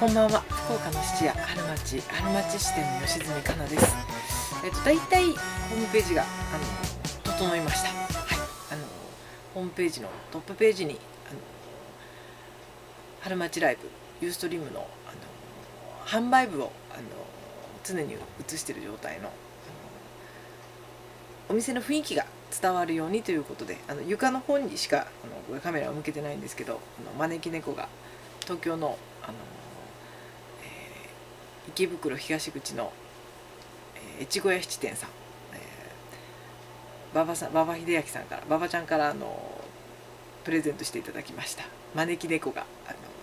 こんばんは。福岡の質屋春町支店の吉住かなです。だいたいホームページが整いました。はい、ホームページのトップページに春町ライブユーストリームの販売部を常に映している状態のお店の雰囲気が伝わるようにということで、床の方にしかカメラを向けてないんですけど、招き猫が東京の池袋東口の越後屋質店さん、馬場秀明さんから、馬場ちゃんからプレゼントしていただきました招き猫が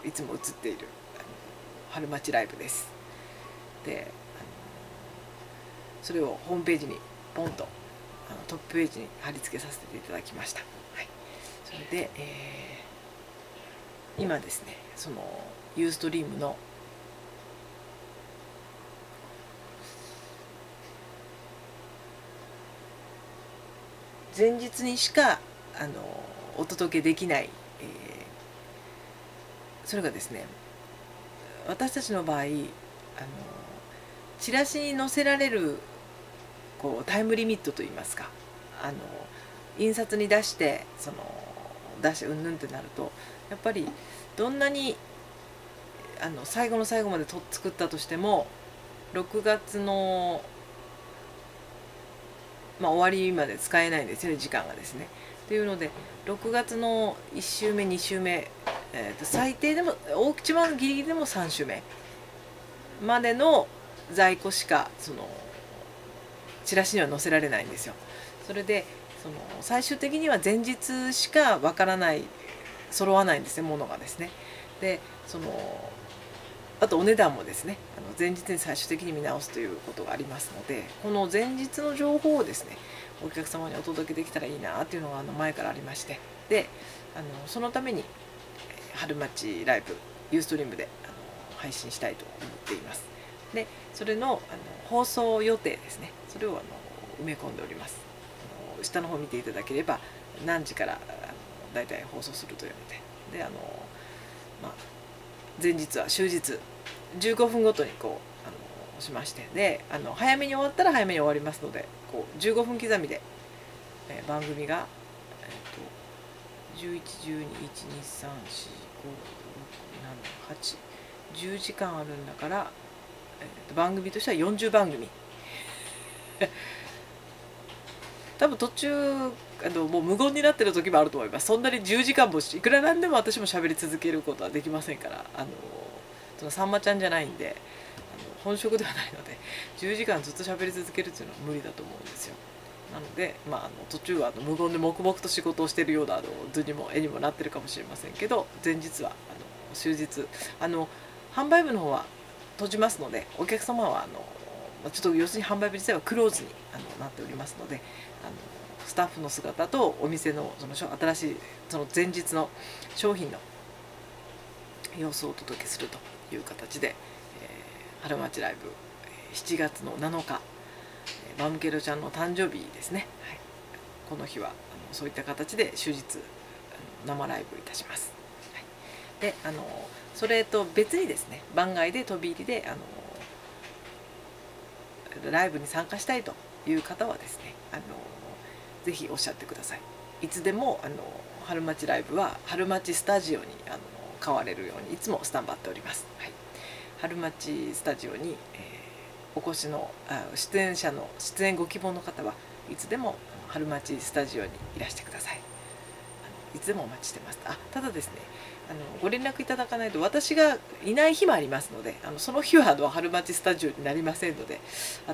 いつも映っている春町ライブです。で、それをホームページにポンとトップページに貼り付けさせていただきました。はい、それで、今ですね、そのユーストリームの前日にしかお届けできない、それがですね、私たちの場合チラシに載せられるこうタイムリミットといいますか、印刷に出してうんぬんってなると、やっぱりどんなに最後の最後まで作ったとしても6月の、終わりまで使えないんですよね、時間がですね。というので6月の1週目2週目、最低でも一番ギリギリでも3週目までの在庫しかチラシには載せられないんですよ。それで最終的には前日しかわからない、揃わないんですね、ものがですね。であとお値段もですね、前日に最終的に見直すということがありますので、この前日の情報をですねお客様にお届けできたらいいなっていうのが前からありまして、でそのために春町ライブユーストリームで配信したいと思っています。でそれの放送予定ですね、それを埋め込んでおります。下の方見ていただければ何時からだいたい放送するというので、前日は終日15分ごとにこうしまして、で早めに終わったら早めに終わりますので、こう15分刻みで、番組が、11、12、1、2、3、4、5、6、7、8、10時間あるんだから、番組としては40番組多分途中もう無言になってる時もあると思います。そんなに10時間もいくらなんでも私も喋り続けることはできませんから、さんまちゃんじゃないんで、本職ではないので10時間ずっと喋り続けるっていうのは無理だと思うんですよ。なので、途中は無言で黙々と仕事をしてるような図にも絵にもなってるかもしれませんけど、前日は終日販売部の方は閉じますので、お客様はちょっと要するに販売部自体はクローズになっておりますので、スタッフの姿とお店の新しい前日の商品の様子をお届けするという形で、春町ライブ7月の7日バムケロちゃんの誕生日ですね、はい、この日はそういった形で終日生ライブいたします。はい、でそれと別にですね、番外で飛び入りでライブに参加したいという方はですね、ぜひおっしゃってください。いつでも春町ライブは春町スタジオに買われるようにいつもスタンバっております。はい、春町スタジオに、お越しの出演ご希望の方はいつでも春町スタジオにいらしてください。いつでもお待ちしてます。ただですね、ご連絡いただかないと私がいない日もありますので、その日は春町スタジオになりませんので、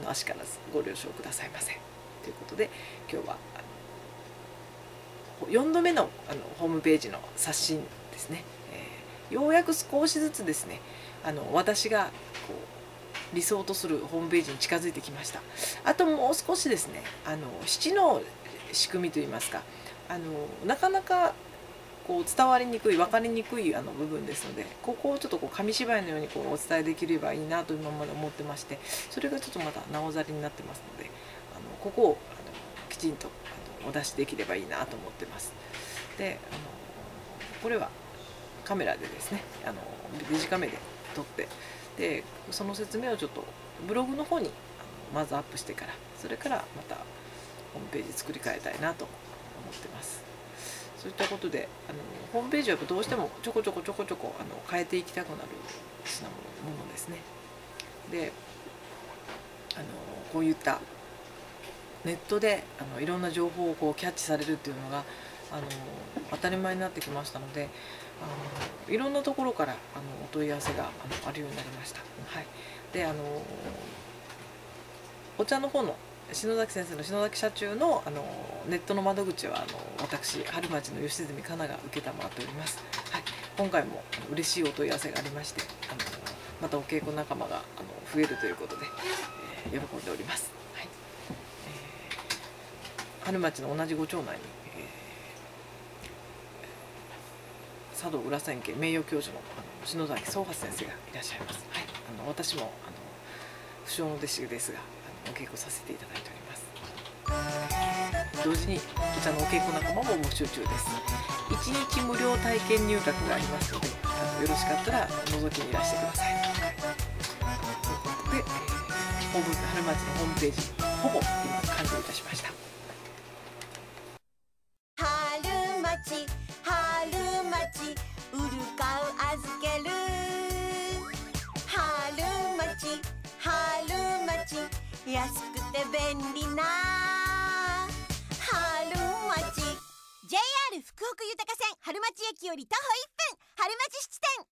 あしからずご了承くださいませということで、今日は4度目のホームページの刷新ですね、ようやく少しずつですね私がこう理想とするホームページに近づいてきました。あともう少しですね、質の仕組みといいますか、なかなかこう伝わりにくい、分かりにくい部分ですので、ここをちょっとこう紙芝居のようにこうお伝えできればいいなと今まで思ってまして、それがちょっとまだなおざりになってますので、ここをきちんとお出しできればいいなと思ってます。でこれはカメラでですね、デジカメで取って、でその説明をちょっとブログの方にまずアップしてから、それからまたホームページ作り変えたいなと思ってます。そういったことでホームページはどうしてもちょこちょこ変えていきたくなるものですね。でこういったネットでいろんな情報をこうキャッチされるっていうのが当たり前になってきましたので、いろんなところからお問い合わせがあるようになりました。はい、でお茶の方の篠崎先生の篠崎社中のネットの窓口は私春町の吉住香奈が承っております。はい、今回も嬉しいお問い合わせがありまして、またお稽古仲間が増えるということで、喜んでおります。はい、春町の同じご町内に佐渡裏千家名誉教授の篠崎宗八先生がいらっしゃいます。はい、私も不肖の弟子ですがお稽古させていただいております。同時にお茶のお稽古仲間も募集中です。1日無料体験入学がありますので、よろしかったら覗きにいらしてください。で、春町のホームページほぼ今完了いたしました。安くて便利な春町、 JR 福岡豊線春町駅より徒歩1分、春町質店。